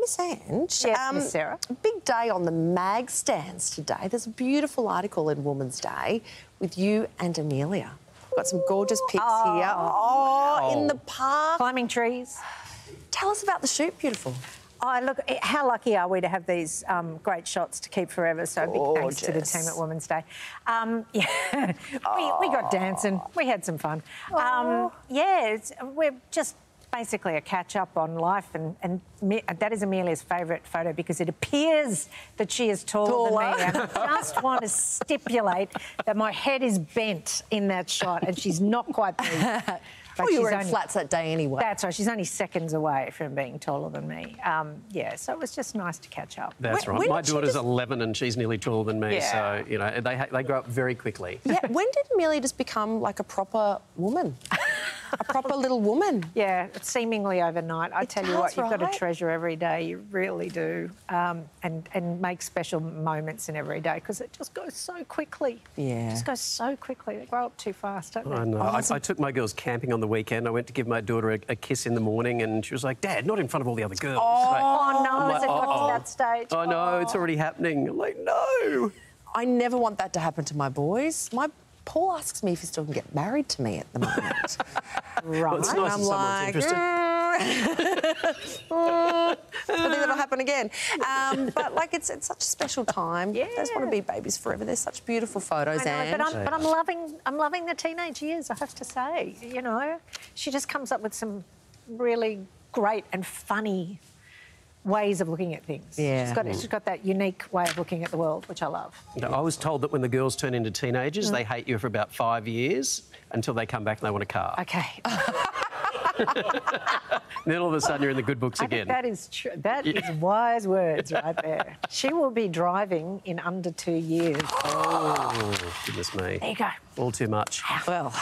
Miss Ange. Yes, Miss Sarah. Big day on the mag stands today. There's a beautiful article in Woman's Day with you and Amelia. We've got some gorgeous pics here. Oh, wow. In the park. Climbing trees. Tell us about the shoot, beautiful. Oh, look, how lucky are we to have these great shots to keep forever, so gorgeous. Big thanks to the team at Woman's Day. Yeah, we got dancing, we had some fun. Yeah, we're just basically a catch-up on life, and that is Amelia's favourite photo because it appears that she is taller than me. And I just want to stipulate that my head is bent in that shot and she's not quite there. Well, you were in flats that day anyway. That's right. She's only seconds away from being taller than me. Yeah, so it was just nice to catch up. That's right. My daughter's 11 and she's nearly taller than me, so, you know, they grow up very quickly. Yeah, when did Amelia just become, like, a proper woman? A proper little woman? Yeah, seemingly overnight. I tell you what, you've got to treasure every day. You really do. And make special moments in every day because it just goes so quickly. Yeah. It just goes so quickly. They grow up too fast, don't they? I know. I took my girls camping on the weekend. I went to give my daughter a kiss in the morning and she was like, "Dad, not in front of all the other girls." Oh, like, no, like, got to that stage. Oh, no, it's already happening. I'm like, no. I never want that to happen to my boys. Paul asks me if he still can get married to me at the moment. Right. Well, it's nice if someone's interested. I think that'll happen again. But, like, it's such a special time. Yeah. They just want to be babies forever. They're such beautiful photos, Ange. But I'm loving the teenage years, I have to say. You know, she just comes up with some really great and funny ways of looking at things. Yeah. She's got that unique way of looking at the world, which I love. No, I was told that when the girls turn into teenagers, they hate you for about 5 years until they come back and they want a car. Okay. Then all of a sudden you're in the good books again. That is true. That is wise words right there. She will be driving in under 2 years. Oh, goodness me. There you go. All too much. Well.